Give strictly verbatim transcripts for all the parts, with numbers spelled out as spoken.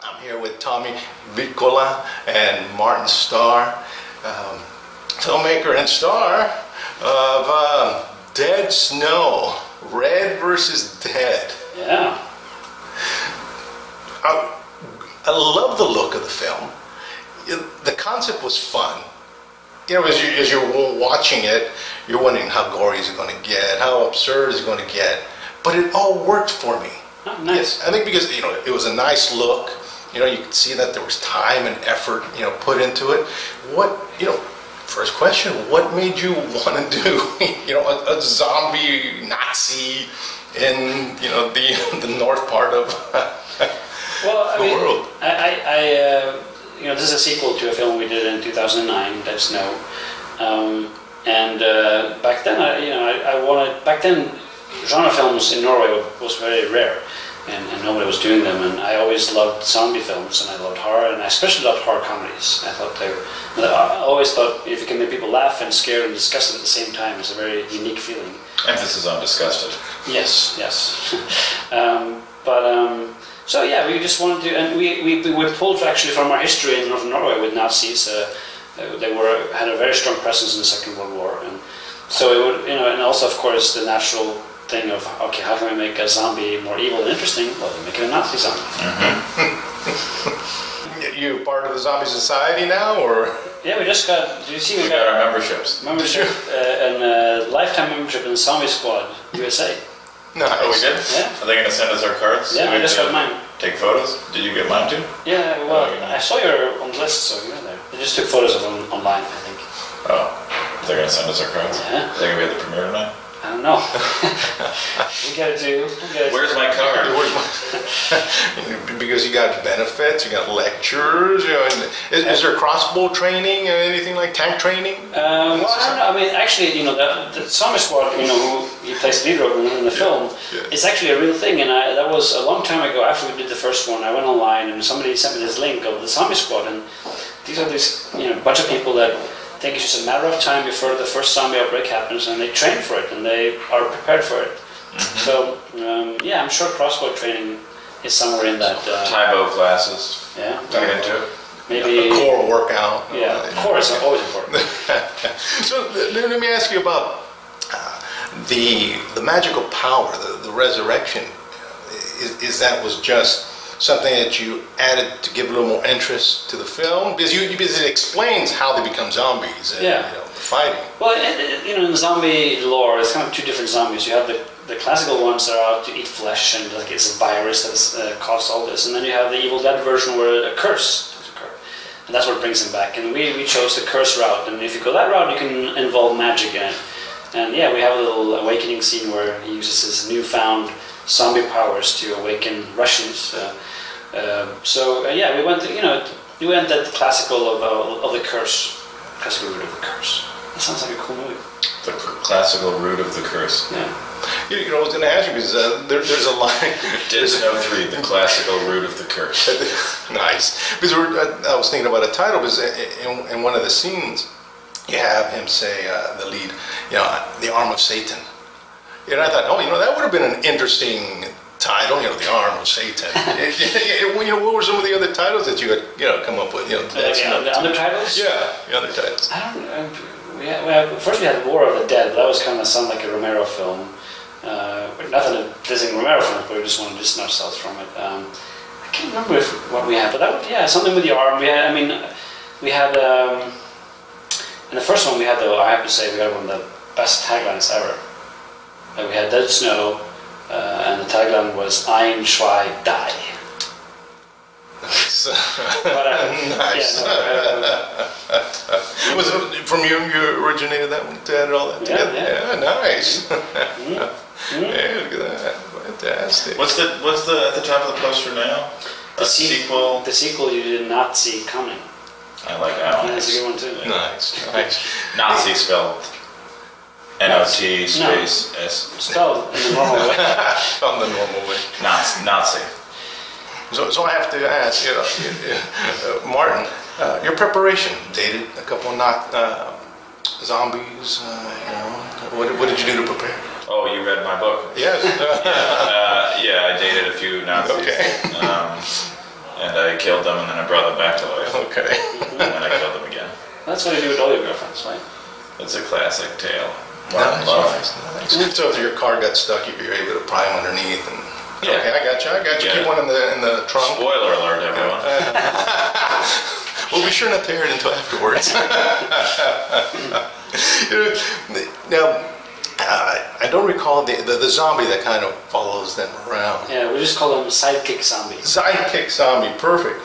I'm here with Tommy Wirkola and Martin Starr, um, filmmaker and star of uh, Dead Snow, Red versus. Dead. Yeah. I, I love the look of the film. It, the concept was fun. You know, as, you, as you're watching it, you're wondering how gory is it going to get, how absurd is it going to get, but it all worked for me. Oh, nice. Yes, I think because, you know, it was a nice look. You know, you could see that there was time and effort, you know, put into it. What, you know, first question, what made you want to do, you know, a, a zombie Nazi in, you know, the the north part of well, I the mean, world? I, I, uh, you know, this is a sequel to a film we did in two thousand nine, Dead Snow. Um, and uh, back then, I, you know, I, I wanted, back then, genre films in Norway was very rare, and, and nobody was doing them, and I always loved zombie films, and I loved horror, and I especially loved horror comedies. I thought they were, I always thought if you can make people laugh and scared and disgusted at the same time, it's a very unique feeling. Emphasis on disgusted. Yes, yes. um, but, um, so yeah, we just wanted to, and we, we, we pulled actually from our history in northern Norway with Nazis. Uh, they were, had a very strong presence in the Second World War, and so it would, you know, and also of course the natural thing of, okay, how can we make a zombie more evil and interesting? Well, we make it a Nazi zombie. Mm-hmm. You part of the Zombie Society now, or? Yeah, we just got, do you see we, we got, got our memberships. Membership, uh, and uh, lifetime membership in Zombie Squad U S A. No, oh, we did? Yeah. Are they going to send us our cards? Yeah, I just got mine. Take photos? Did you get mine too? Yeah, well, oh, I saw your on the list, so you were there. They just took photos of them online, I think. Oh, they're going to send us our cards? Yeah. Are they going to be at the premiere tonight? I don't know. we gotta do. We gotta Where's do. my card? Where's my because you got benefits, you got lectures. You know, is, is there crossbow training or anything like tank training? Um, well, I don't know. I mean, actually, you know, the, the Sami Squad, you know, who he plays the lead role in the film, yeah, yeah. It's actually a real thing. And I, that was a long time ago. After we did the first one, I went online and somebody sent me this link of the Sami Squad, and these are these, you know, bunch of people that. I think it's just a matter of time before the first zombie outbreak happens, and they train for it, and they are prepared for it. Mm-hmm. So, um, yeah, I'm sure crossbow training is somewhere in that. Uh, Taibo classes. Yeah. Get into it. Maybe a core workout. Yeah, uh, core is always important. So let me ask you about uh, the the magical power, the, the resurrection. Is, is that was just. Something that you added to give a little more interest to the film, because you because it explains how they become zombies and yeah. you know, the fighting. Well, it, it, you know, in zombie lore, it's kind of two different zombies. You have the the classical ones that are out to eat flesh and like it's a virus that's uh, caused all this, and then you have the Evil Dead version where a curse has occurred, and that's what brings them back. And we we chose the curse route, and if you go that route, you can involve magic in it. And yeah, we have a little awakening scene where he uses his newfound zombie powers to awaken Russians. Uh, uh, so uh, yeah, we went. You know, we went that classical of uh, of the curse, classical root of the curse. That sounds like a cool movie. The classical root of the curse. Yeah. You, you know, I was going to ask you because uh, there, there's a line. Dead Snow three, the classical root of the curse. Nice. Because we're, I, I was thinking about a title because in, in one of the scenes. You have him say, uh, the lead, you know, the arm of Satan. And I thought, oh, you know, that would have been an interesting title, you know, the arm of Satan. You know, what were some of the other titles that you had, you know, come up with? You know, uh, yeah, the other titles? Yeah, the other titles. I don't know. We had, well, first we had War of the Dead, but that was kind of sounded like a Romero film. Uh, nothing that isn't Romero film, but we just wanted to distance ourselves from it. Um, I can't remember if, what we had, but that would, yeah, something with the arm. We had, I mean, we had. Um, And the first one we had, though, I have to say, we had one of the best taglines ever. And we had Dead Snow, uh, and the tagline was Ein schweig, die. Nice. But, uh, nice. Yeah, no, uh, was it from you? You originated that one, to add all that yeah, together. Yeah, yeah nice. Mm-hmm. Mm-hmm. Yeah, look at that. Fantastic. What's the what's the at the top of the poster now? The A se sequel. The sequel you did not see coming. I like that one. That's a good one too. Yeah. Nice. Nice. Nazi spelled N O T space no. S. Spelled in the normal way. Spelled in the normal way. Nazi. Nazi. So, so I have to ask, you know, uh, Martin, uh, your preparation dated a couple of not, uh, zombies, uh, you know, what, what did you do to prepare? Oh, you read my book. Yes. yeah, uh, yeah, I dated a few Nazis. Okay. Um, and I I killed them, and then I brought them back to life. Okay. And then I killed them again. That's what I do with all your girlfriends, right? It's a classic tale. Wow, love. Nice. Nice. So if your car got stuck, you were able to pry them underneath and. Yeah. Okay, I got you. I got you. Yeah. Keep one in the in the trunk. Spoiler alert, everyone. Well, be sure not to hear it until afterwards. Now, uh, I don't recall the, the the zombie that kind of follows them around. Yeah, we just call them sidekick zombie. Sidekick zombie, perfect.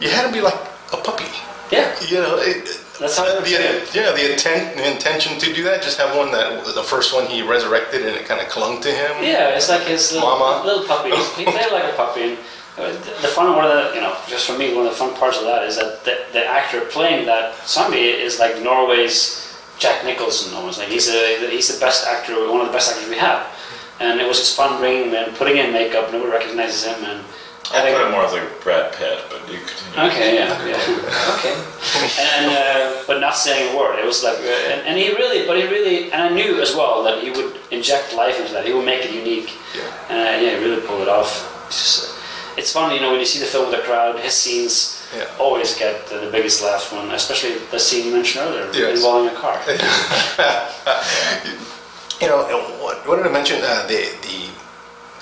You had to be like a puppy. Yeah. You know. It, That's how uh, the, yeah, the intent, the intention to do that. Just have one that the first one he resurrected and it kind of clung to him. Yeah, it's like his little, Mama. little puppy. He played like a puppy. And the fun, one of the, you know, just for me, one of the fun parts of that is that the, the actor playing that zombie is like Norway's Jack Nicholson almost. Like he's a, he's the best actor, one of the best actors we have. And it was just fun bringing him in, putting in makeup. Nobody recognizes him and. I, I think put it more as like Brad Pitt, but you continue. Okay, yeah, yeah, okay. And uh, but not saying a word. It was like, and, and he really, but he really, and I knew as well that he would inject life into that. He would make it unique. Yeah. And uh, yeah, he really pulled it off. It's, just, it's fun, you know, when you see the film with the crowd. His scenes yeah. always get the, the biggest laugh when, especially the scene you mentioned earlier yes. involving a car. You know, what did I mention? Uh, the the.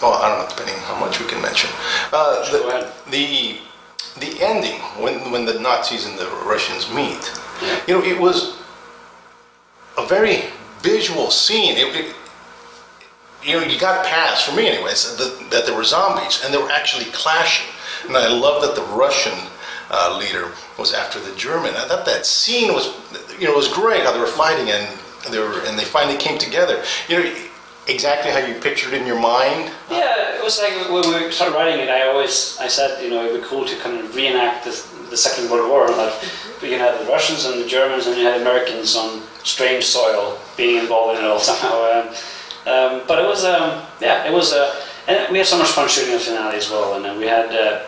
Oh, I don't know, depending on how much we can mention. Uh, the, the the ending, when when the Nazis and the Russians meet, yeah. you know, it was a very visual scene. It, it, you know, you got past, for me anyways, that, that there were zombies, and they were actually clashing. And I love that the Russian uh, leader was after the German. I thought that scene was, you know, it was great, how they were fighting, and they, were, and they finally came together. You know. Exactly how you pictured in your mind? Yeah, it was like when we started writing it, I always, I said, you know, it would be cool to kind of reenact this, the Second World War. Like, you had the Russians and the Germans and you had Americans on strange soil being involved in it all somehow. Um, um, but it was, um, yeah, it was, uh, and we had so much fun shooting the finale as well. And uh, we had, uh,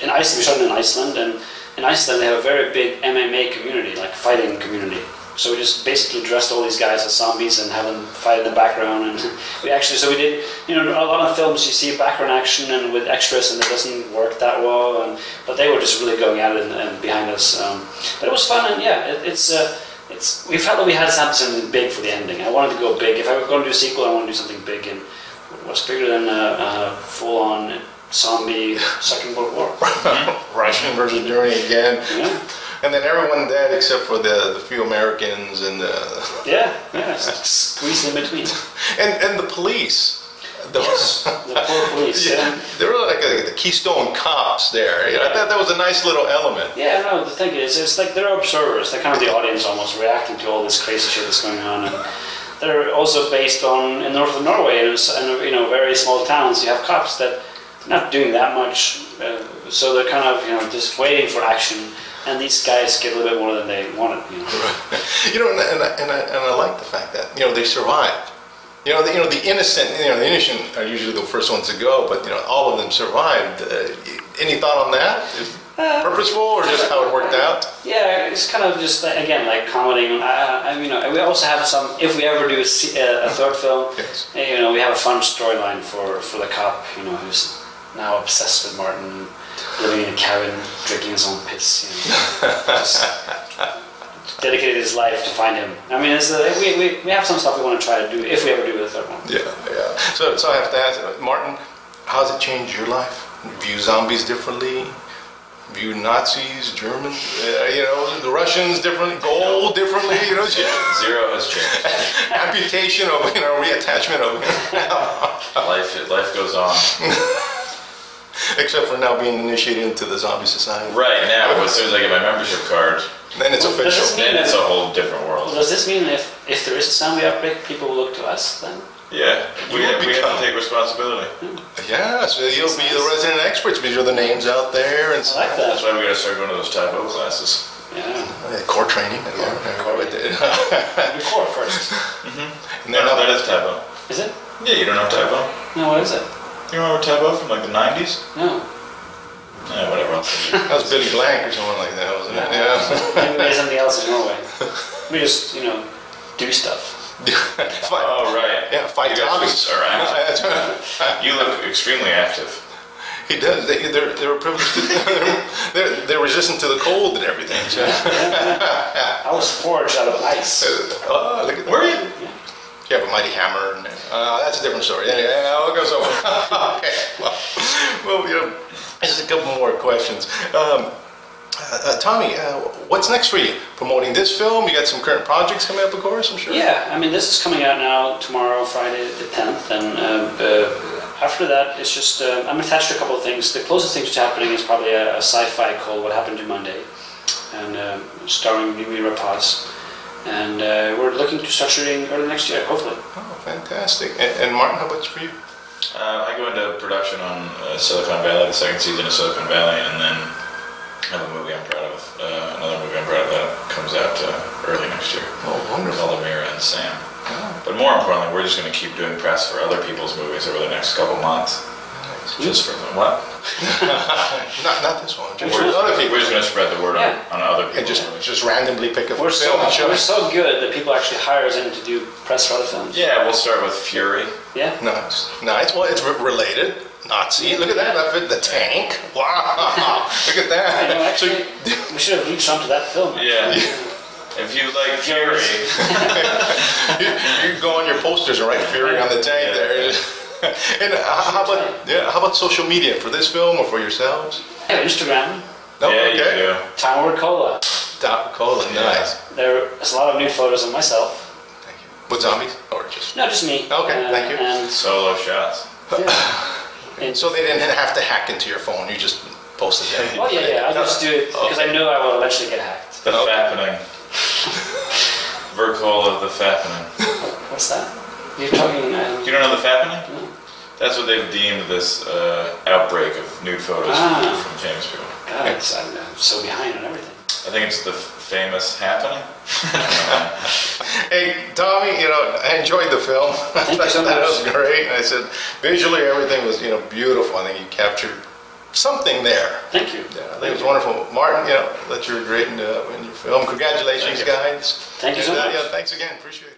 in Iceland, we shot it in Iceland, and in Iceland they have a very big M M A community, like fighting community. So we just basically dressed all these guys as zombies and had them fight in the background, and we actually, so we did, you know, a lot of films you see background action and with extras and it doesn't work that well, and, but they were just really going at it and, and behind us. Um, but it was fun, and yeah, it, it's, uh, it's, we felt that we had to have something big for the ending. I wanted to go big. If I were going to do a sequel, I want to do something big, and what's bigger than a, a full-on zombie Second World War? Russian versus Germany again. Yeah. And then everyone dead except for the, the few Americans and the... Yeah, yeah, squeeze in between. And and the police. The, yes, the poor police, yeah. yeah. They were like a, the Keystone Cops there. You yeah. know, I thought that was a nice little element. Yeah, no, the thing is, it's like they're observers. They're kind of the audience almost reacting to all this crazy shit that's going on. And they're also based on, in north of Norway, and, you know, very small towns, you have cops that are not doing that much. Uh, so they're kind of, you know, just waiting for action. And these guys get a little bit more than they wanted, you know. Right. You know, and, and, I, and, I, and I like the fact that, you know, they survived. You know, the, you know, the innocent, you know, the innocent are usually the first ones to go, but, you know, all of them survived. Uh, any thought on that? Is uh, purposeful or just how it worked out? Yeah, it's kind of just, again, like commenting on, uh, I mean, you know, we also have some, if we ever do a, a third film, yes. you know, we have a fun storyline for, for the cop, you know, who's now obsessed with Martin. Living in a cabin, drinking his own piss, you know, just dedicated his life to find him. I mean, it's a, we, we, we have some stuff we want to try to do, if we ever do the third one. Yeah, yeah. So, so I have to ask, Martin, how's it changed your life? View zombies differently? View Nazis, Germans, uh, you know, the Russians differently, gold differently, you know. Yeah, zero has changed. Amputation of, you know, reattachment of, you know. Life, life goes on. Except for now being initiated into the zombie society. Right now, as soon as I get my membership card, then it's well, official. Then it's a whole different world. Does this mean if if there is a zombie outbreak, people will look to us then? Yeah, we have, we have to take responsibility. Mm. Yeah, so you'll be the resident experts because you're the names out there and stuff. I like that. That's why we got to start going to those Taekwondo classes. Yeah. yeah. Core training. Yeah. yeah. Core, yeah. core first. Mm-hmm. And no, no, that is Taekwondo. Is it? Yeah, you don't know Taekwondo. No, what is it? You remember Tabo from like the nineties? No. Yeah, whatever else. That was Billy Blank or someone like that, wasn't no, it? Yeah. Maybe there's something else in Norway. We just, you know, do stuff. Fight. Oh, right. Yeah, fight zombies. All right. You look extremely active. He does. They, they're, they're privileged. To, they're, they're resistant to the cold and everything. So. I was forged out of ice. Oh, look at that. Were you? Yeah. You have a mighty hammer. And, uh, that's a different story. Anyway, I'll go somewhere. Okay. Well, well, you know, just a couple more questions. Um, Uh, Tommy, uh, what's next for you? Promoting this film? You got some current projects coming up, of course, I'm sure. Yeah, I mean, this is coming out now tomorrow, Friday the tenth, and uh, uh, after that, it's just uh, I'm attached to a couple of things. The closest thing to happening is probably a, a sci-fi called What Happened to Monday, and uh, starring Vivi Rapaz, and uh, we're looking to start shooting early next year, hopefully. Oh, fantastic! And, and Martin, how much for you? Uh, I go into production on uh, Silicon Valley, the second season of Silicon Valley, and then. Another movie I'm proud of. Uh, another movie I'm proud of that comes out uh, early next year. Oh, wonderful! Called Amira and Sam. Oh. But more importantly, we're just going to keep doing press for other people's movies over the next couple months. Nice. Just for them. What? not, not this one. Just we're, just, other people. We're just going to spread the word on, yeah. on other people. And just, just randomly pick up. We're so we're so good that people actually hire us in to do press for other films. Yeah, we'll start with Fury. Yeah. Nice, nice. Well, it's related. Nazi, look at that outfit, the tank. Wow, look at that. Know, actually, we should have reached onto that film. Actually. Yeah. If you like Fury, you, you go on your posters and write Fury on the tank yeah, there. Yeah. And uh, how about yeah, how about social media for this film or for yourselves? Yeah, Instagram. No, yeah, okay. You do. Tommy Wirkola. Tommy Wirkola, nice. There's a lot of new photos of myself. Thank you. With zombies or just? No, just me. Okay, uh, thank you. And solo shots. Yeah. And so they didn't have to hack into your phone, you just posted it. Oh yeah, yeah, I just do it because okay. I know I will eventually get hacked. The okay. fappening. Wirkola, the fappening. What's that? You're talking... Um, you don't know the fappening? No. That's what they've deemed this uh, outbreak of nude photos ah. from famous people. God, it's, I'm, I'm so behind on everything. I think it's the famous happening. Hey, Tommy, you know, I enjoyed the film. Thank you so much. That was great. And I said, visually, everything was, you know, beautiful. I think you captured something there. Thank you. Yeah, I think Thank it was you. Wonderful. Martin, you know, that you were great in, uh, in your film. Congratulations, Thank guys. You. Thank you so much. Yeah, thanks again. Appreciate it.